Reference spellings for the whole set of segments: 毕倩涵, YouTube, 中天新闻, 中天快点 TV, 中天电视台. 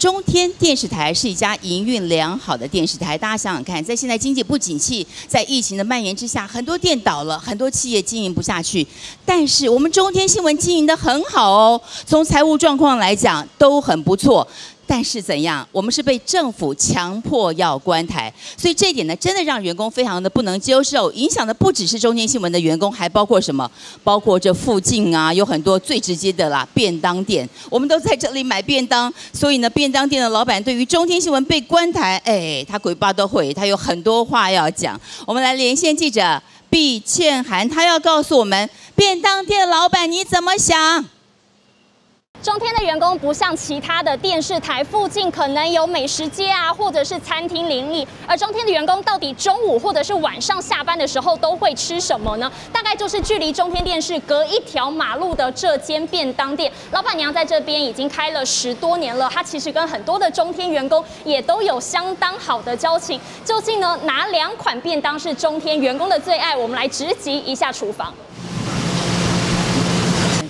中天电视台是一家营运良好的电视台。大家想想看，在现在经济不景气，在疫情的蔓延之下，很多店倒了，很多企业经营不下去。但是我们中天新闻经营得很好哦，从财务状况来讲都很不错。 但是怎样？我们是被政府强迫要关台，所以这一点呢，真的让员工非常的不能接受，影响的不只是中天新闻的员工，还包括什么？包括这附近啊，有很多最直接的啦，便当店，我们都在这里买便当，所以呢，便当店的老板对于中天新闻被关台，哎，他鬼八都会，他有很多话要讲。我们来连线记者毕倩涵，他要告诉我们，便当店老板你怎么想？ 中天的员工不像其他的电视台附近可能有美食街啊，或者是餐厅林立，而中天的员工到底中午或者是晚上下班的时候都会吃什么呢？大概就是距离中天电视隔一条马路的这间便当店，老板娘在这边已经开了10多年了，她其实跟很多的中天员工也都有相当好的交情。究竟呢，哪2款便当是中天员工的最爱？我们来直击一下厨房。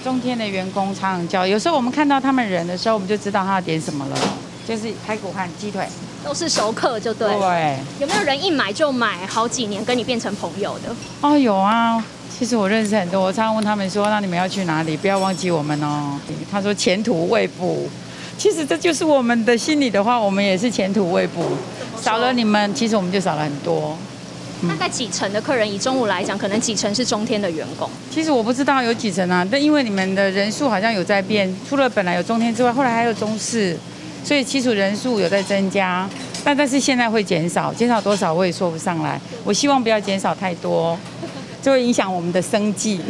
中天的员工常常叫，有时候我们看到他们人的时候，我们就知道他要点什么了，就是排骨和鸡腿，都是熟客就对。对，有没有人一买就买好几年，跟你变成朋友的？哦，有啊，其实我认识很多，我常常问他们说，那你们要去哪里？不要忘记我们哦。他说前途未卜，其实这就是我们的心理的话，我们也是前途未卜，少了你们，其实我们就少了很多。 大概几成的客人，以中午来讲，可能几成是中天的员工？其实我不知道有几成啊，但因为你们的人数好像有在变，除了本来有中天之外，后来还有中视，所以其实人数有在增加，但是现在会减少，减少多少我也说不上来。我希望不要减少太多，就会影响我们的生计。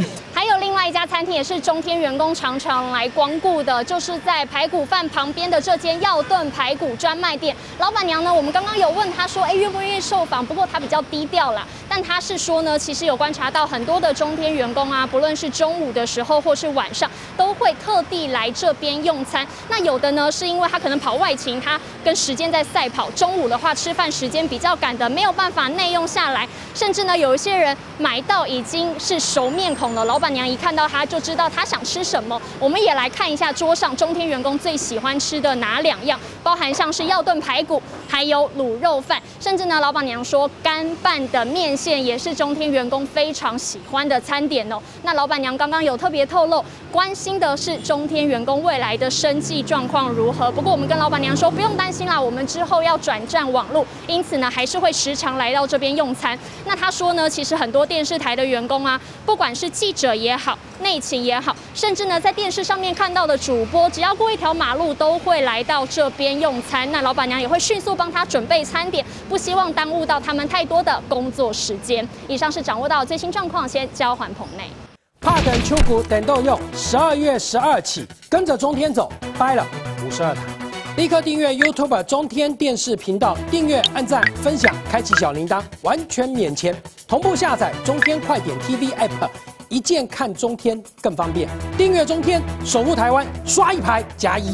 另外一家餐厅也是中天员工常常来光顾的，就是在排骨饭旁边的这间药炖排骨专卖店。老板娘呢，我们刚刚有问她说，愿不愿意受访？不过她比较低调啦，但她是说呢，其实有观察到很多的中天员工啊，不论是中午的时候或是晚上，都会特地来这边用餐。那有的呢，是因为他可能跑外勤，他跟时间在赛跑，中午的话吃饭时间比较赶的，没有办法内用下来。甚至呢，有一些人买到已经是熟面孔了，老板娘一看。 看到他就知道他想吃什么，我们也来看一下桌上中天员工最喜欢吃的哪2样，包含像是药炖排骨，还有卤肉饭，甚至呢，老板娘说干拌的面线也是中天员工非常喜欢的餐点哦。那老板娘刚刚有特别透露，关心的是中天员工未来的生计状况如何。不过我们跟老板娘说不用担心啦，我们之后要转战网络，因此呢还是会时常来到这边用餐。那她说呢，其实很多电视台的员工啊，不管是记者也好。 内勤也好，甚至呢，在电视上面看到的主播，只要过一条马路都会来到这边用餐。那老板娘也会迅速帮他准备餐点，不希望耽误到他们太多的工作时间。以上是掌握到最新状况，先交还棚内。怕等秋谷等动用，12月12起，跟着中天走，掰了52台。立刻订阅 YouTube 中天电视频道，订阅、按赞、分享、开启小铃铛，完全免钱。同步下载中天快点 TV App。 一键看中天更方便，订阅中天，守护台湾，刷一排加一。